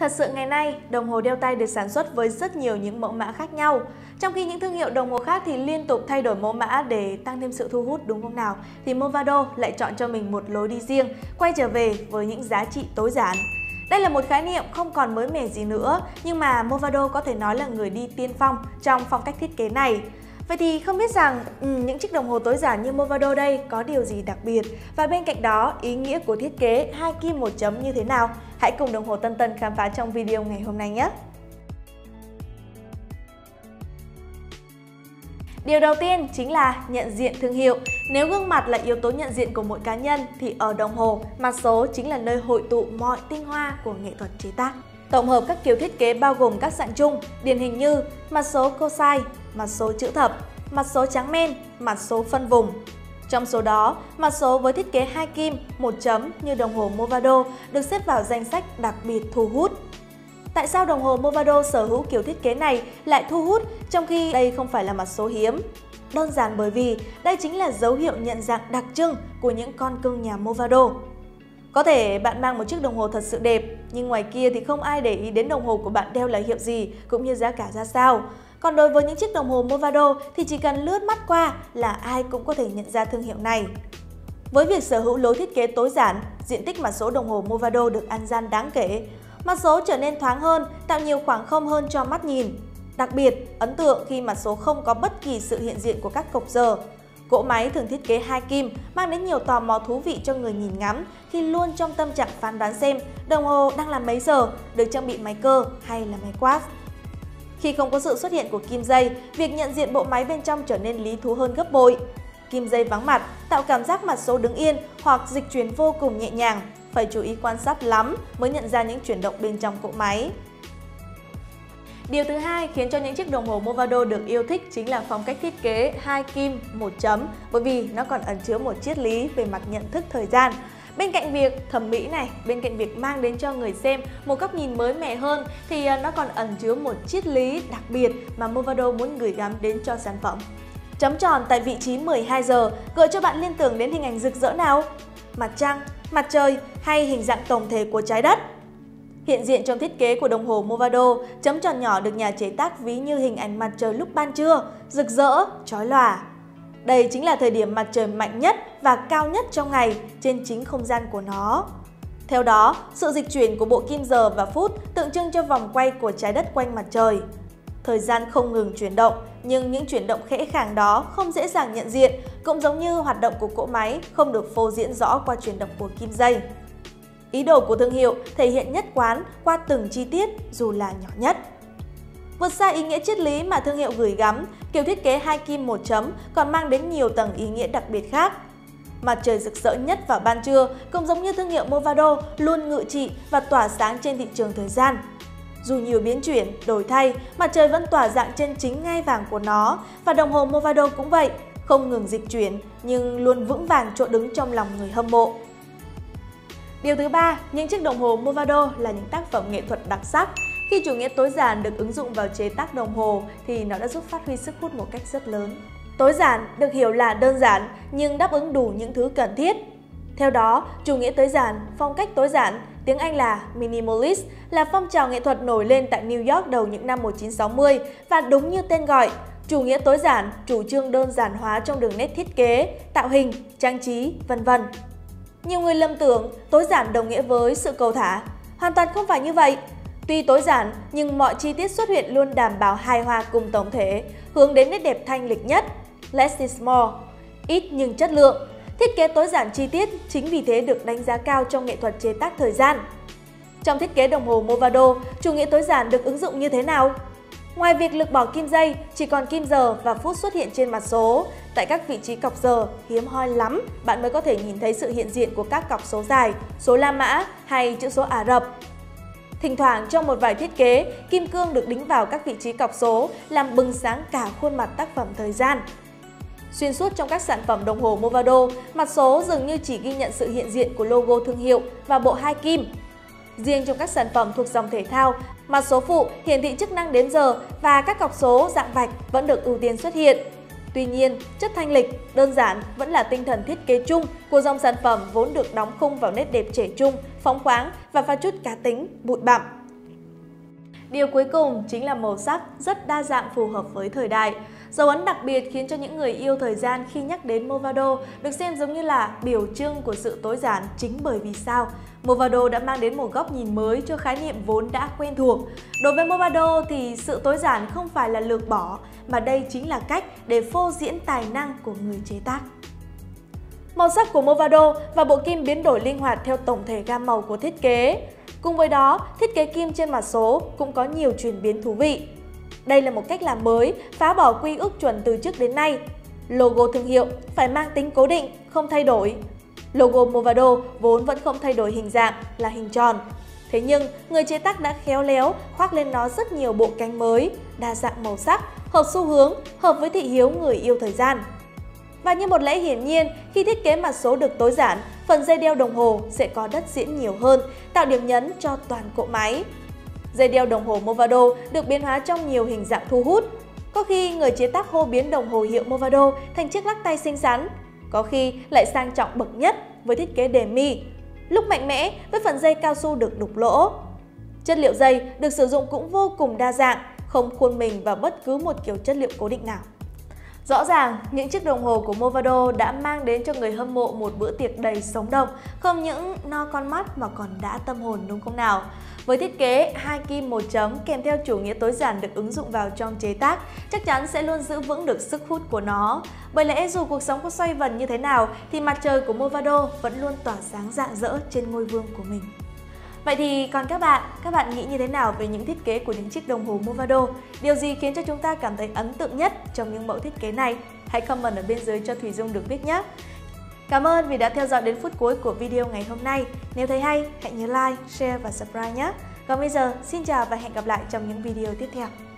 Thật sự ngày nay, đồng hồ đeo tay được sản xuất với rất nhiều những mẫu mã khác nhau. Trong khi những thương hiệu đồng hồ khác thì liên tục thay đổi mẫu mã để tăng thêm sự thu hút đúng không nào? Thì Movado lại chọn cho mình một lối đi riêng, quay trở về với những giá trị tối giản. Đây là một khái niệm không còn mới mẻ gì nữa, nhưng mà Movado có thể nói là người đi tiên phong trong phong cách thiết kế này. Vậy thì không biết rằng những chiếc đồng hồ tối giản như Movado đây có điều gì đặc biệt, và bên cạnh đó ý nghĩa của thiết kế hai kim một chấm như thế nào? Hãy cùng Đồng Hồ Tân Tân khám phá trong video ngày hôm nay nhé! Điều đầu tiên chính là nhận diện thương hiệu. Nếu gương mặt là yếu tố nhận diện của mỗi cá nhân thì ở đồng hồ, mặt số chính là nơi hội tụ mọi tinh hoa của nghệ thuật chế tác. Tổng hợp các kiểu thiết kế bao gồm các dạng chung, điển hình như mặt số cosine, mặt số chữ thập, mặt số trắng men, mặt số phân vùng. Trong số đó, mặt số với thiết kế 2 kim, 1 chấm như đồng hồ Movado được xếp vào danh sách đặc biệt thu hút. Tại sao đồng hồ Movado sở hữu kiểu thiết kế này lại thu hút trong khi đây không phải là mặt số hiếm? Đơn giản bởi vì đây chính là dấu hiệu nhận dạng đặc trưng của những con cưng nhà Movado. Có thể bạn mang một chiếc đồng hồ thật sự đẹp, nhưng ngoài kia thì không ai để ý đến đồng hồ của bạn đeo là hiệu gì cũng như giá cả ra sao. Còn đối với những chiếc đồng hồ Movado thì chỉ cần lướt mắt qua là ai cũng có thể nhận ra thương hiệu này. Với việc sở hữu lối thiết kế tối giản, diện tích mặt số đồng hồ Movado được ăn gian đáng kể. Mặt số trở nên thoáng hơn, tạo nhiều khoảng không hơn cho mắt nhìn. Đặc biệt, ấn tượng khi mặt số không có bất kỳ sự hiện diện của các cọc giờ. Cỗ máy thường thiết kế 2 kim mang đến nhiều tò mò thú vị cho người nhìn ngắm khi luôn trong tâm trạng phán đoán xem đồng hồ đang là mấy giờ, được trang bị máy cơ hay là máy quát. Khi không có sự xuất hiện của kim dây, việc nhận diện bộ máy bên trong trở nên lý thú hơn gấp bội. Kim dây vắng mặt tạo cảm giác mặt số đứng yên hoặc dịch chuyển vô cùng nhẹ nhàng, phải chú ý quan sát lắm mới nhận ra những chuyển động bên trong cỗ máy. Điều thứ hai khiến cho những chiếc đồng hồ Movado được yêu thích chính là phong cách thiết kế 2 kim 1 chấm, bởi vì nó còn ẩn chứa một triết lý về mặt nhận thức thời gian. Bên cạnh việc thẩm mỹ này, bên cạnh việc mang đến cho người xem một góc nhìn mới mẻ hơn thì nó còn ẩn chứa một triết lý đặc biệt mà Movado muốn gửi gắm đến cho sản phẩm. Chấm tròn tại vị trí 12 giờ gợi cho bạn liên tưởng đến hình ảnh rực rỡ nào? Mặt trăng, mặt trời hay hình dạng tổng thể của trái đất? Hiện diện trong thiết kế của đồng hồ Movado, chấm tròn nhỏ được nhà chế tác ví như hình ảnh mặt trời lúc ban trưa, rực rỡ, chói lòa. Đây chính là thời điểm mặt trời mạnh nhất và cao nhất trong ngày trên chính không gian của nó. Theo đó, sự dịch chuyển của bộ kim giờ và phút tượng trưng cho vòng quay của trái đất quanh mặt trời. Thời gian không ngừng chuyển động, nhưng những chuyển động khẽ khàng đó không dễ dàng nhận diện, cũng giống như hoạt động của cỗ máy không được phô diễn rõ qua chuyển động của kim dây. Ý đồ của thương hiệu thể hiện nhất quán qua từng chi tiết dù là nhỏ nhất. Vượt xa ý nghĩa triết lý mà thương hiệu gửi gắm, kiểu thiết kế 2 kim 1 chấm còn mang đến nhiều tầng ý nghĩa đặc biệt khác. Mặt trời rực rỡ nhất vào ban trưa cũng giống như thương hiệu Movado luôn ngự trị và tỏa sáng trên thị trường thời gian. Dù nhiều biến chuyển, đổi thay, mặt trời vẫn tỏa dạng trên chính ngai vàng của nó, và đồng hồ Movado cũng vậy, không ngừng dịch chuyển nhưng luôn vững vàng chỗ đứng trong lòng người hâm mộ. Điều thứ ba, những chiếc đồng hồ Movado là những tác phẩm nghệ thuật đặc sắc. Khi chủ nghĩa tối giản được ứng dụng vào chế tác đồng hồ thì nó đã giúp phát huy sức hút một cách rất lớn. Tối giản được hiểu là đơn giản nhưng đáp ứng đủ những thứ cần thiết. Theo đó, chủ nghĩa tối giản, phong cách tối giản, tiếng Anh là minimalist, là phong trào nghệ thuật nổi lên tại New York đầu những năm 1960 và đúng như tên gọi, chủ nghĩa tối giản chủ trương đơn giản hóa trong đường nét thiết kế, tạo hình, trang trí, vân vân. Nhiều người lầm tưởng tối giản đồng nghĩa với sự cầu thả, hoàn toàn không phải như vậy. Tuy tối giản nhưng mọi chi tiết xuất hiện luôn đảm bảo hài hòa cùng tổng thể, hướng đến nét đẹp thanh lịch nhất, less is more, ít nhưng chất lượng. Thiết kế tối giản chi tiết chính vì thế được đánh giá cao trong nghệ thuật chế tác thời gian. Trong thiết kế đồng hồ Movado, chủ nghĩa tối giản được ứng dụng như thế nào? Ngoài việc lược bỏ kim dây, chỉ còn kim giờ và phút xuất hiện trên mặt số. Tại các vị trí cọc giờ, hiếm hoi lắm bạn mới có thể nhìn thấy sự hiện diện của các cọc số dài, số La Mã hay chữ số Ả Rập. Thỉnh thoảng trong một vài thiết kế, kim cương được đính vào các vị trí cọc số làm bừng sáng cả khuôn mặt tác phẩm thời gian. Xuyên suốt trong các sản phẩm đồng hồ Movado, mặt số dường như chỉ ghi nhận sự hiện diện của logo thương hiệu và bộ 2 kim. Riêng trong các sản phẩm thuộc dòng thể thao, mặt số phụ hiển thị chức năng đến giờ và các cọc số dạng vạch vẫn được ưu tiên xuất hiện. Tuy nhiên, chất thanh lịch, đơn giản vẫn là tinh thần thiết kế chung của dòng sản phẩm vốn được đóng khung vào nét đẹp trẻ trung, phóng khoáng và pha chút cá tính, bụi bặm. Điều cuối cùng chính là màu sắc rất đa dạng phù hợp với thời đại. Dấu ấn đặc biệt khiến cho những người yêu thời gian khi nhắc đến Movado được xem giống như là biểu trưng của sự tối giản, chính bởi vì sao Movado đã mang đến một góc nhìn mới cho khái niệm vốn đã quen thuộc. Đối với Movado thì sự tối giản không phải là lược bỏ, mà đây chính là cách để phô diễn tài năng của người chế tác. Màu sắc của Movado và bộ kim biến đổi linh hoạt theo tổng thể gam màu của thiết kế. Cùng với đó, thiết kế kim trên mặt số cũng có nhiều chuyển biến thú vị. Đây là một cách làm mới, phá bỏ quy ước chuẩn từ trước đến nay. Logo thương hiệu phải mang tính cố định, không thay đổi. Logo Movado vốn vẫn không thay đổi hình dạng là hình tròn. Thế nhưng, người chế tác đã khéo léo khoác lên nó rất nhiều bộ cánh mới, đa dạng màu sắc, hợp xu hướng, hợp với thị hiếu người yêu thời gian. Và như một lẽ hiển nhiên, khi thiết kế mặt số được tối giản, phần dây đeo đồng hồ sẽ có đất diễn nhiều hơn, tạo điểm nhấn cho toàn cỗ máy. Dây đeo đồng hồ Movado được biến hóa trong nhiều hình dạng thu hút. Có khi người chế tác hô biến đồng hồ hiệu Movado thành chiếc lắc tay xinh xắn, có khi lại sang trọng bậc nhất với thiết kế đề mi, lúc mạnh mẽ với phần dây cao su được đục lỗ. Chất liệu dây được sử dụng cũng vô cùng đa dạng, không khuôn mình vào bất cứ một kiểu chất liệu cố định nào. Rõ ràng, những chiếc đồng hồ của Movado đã mang đến cho người hâm mộ một bữa tiệc đầy sống động, không những no con mắt mà còn đã tâm hồn, đúng không nào? Với thiết kế hai kim một chấm kèm theo chủ nghĩa tối giản được ứng dụng vào trong chế tác, chắc chắn sẽ luôn giữ vững được sức hút của nó. Bởi lẽ dù cuộc sống có xoay vần như thế nào thì mặt trời của Movado vẫn luôn tỏa sáng rạng rỡ trên ngôi vương của mình. Vậy thì còn các bạn nghĩ như thế nào về những thiết kế của những chiếc đồng hồ Movado? Điều gì khiến cho chúng ta cảm thấy ấn tượng nhất trong những mẫu thiết kế này? Hãy comment ở bên dưới cho Thùy Dung được biết nhé! Cảm ơn vì đã theo dõi đến phút cuối của video ngày hôm nay. Nếu thấy hay, hãy nhớ like, share và subscribe nhé! Còn bây giờ, xin chào và hẹn gặp lại trong những video tiếp theo!